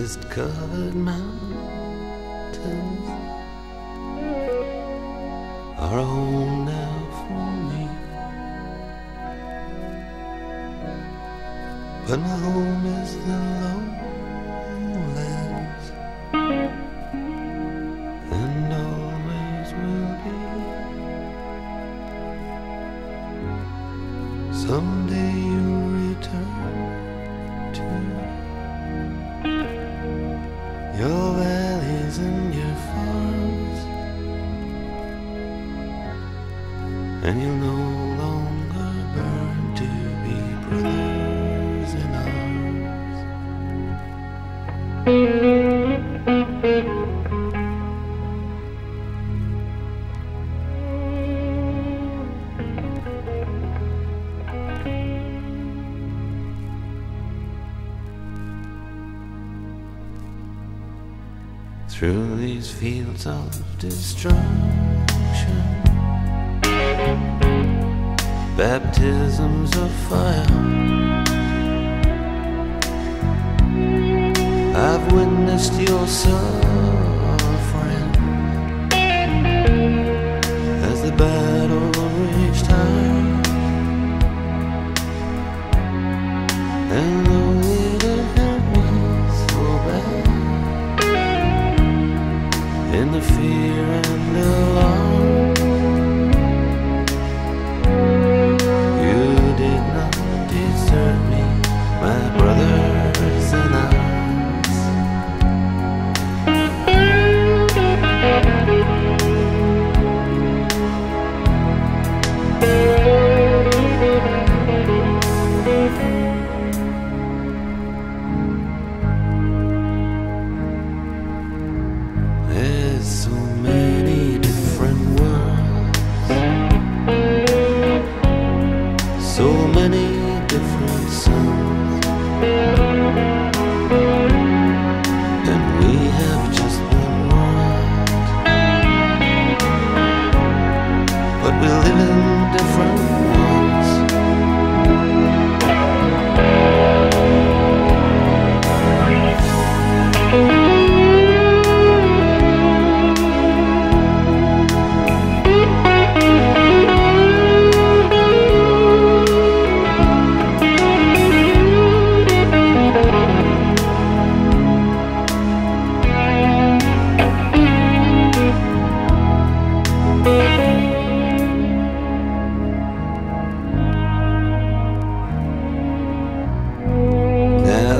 mist-covered mountains are all now for me. But my home is the lowlands, and always will be. Someday you'll return to your valleys and your farms, and you'll no longer burn to be brothers in arms. Through these fields of destruction, baptisms of fire, I've witnessed your suffering as the battle reached high, and though it hurt me so bad, in the fear and the alarm, you did not desert me, my brothers in arms. So many different words, so many different songs, and we have just one world, but we live in different ones.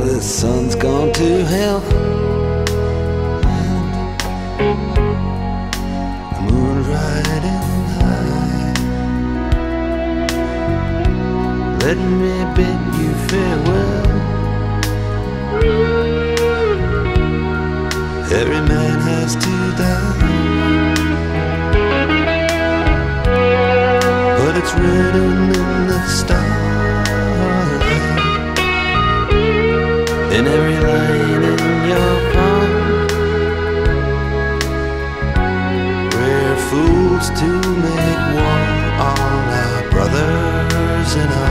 The sun's gone to hell, and the moon's riding high. Let me bid you farewell. Every man has to die, but it's written in the stars. In every line in your palm, we're fools to make war on our brothers in arms.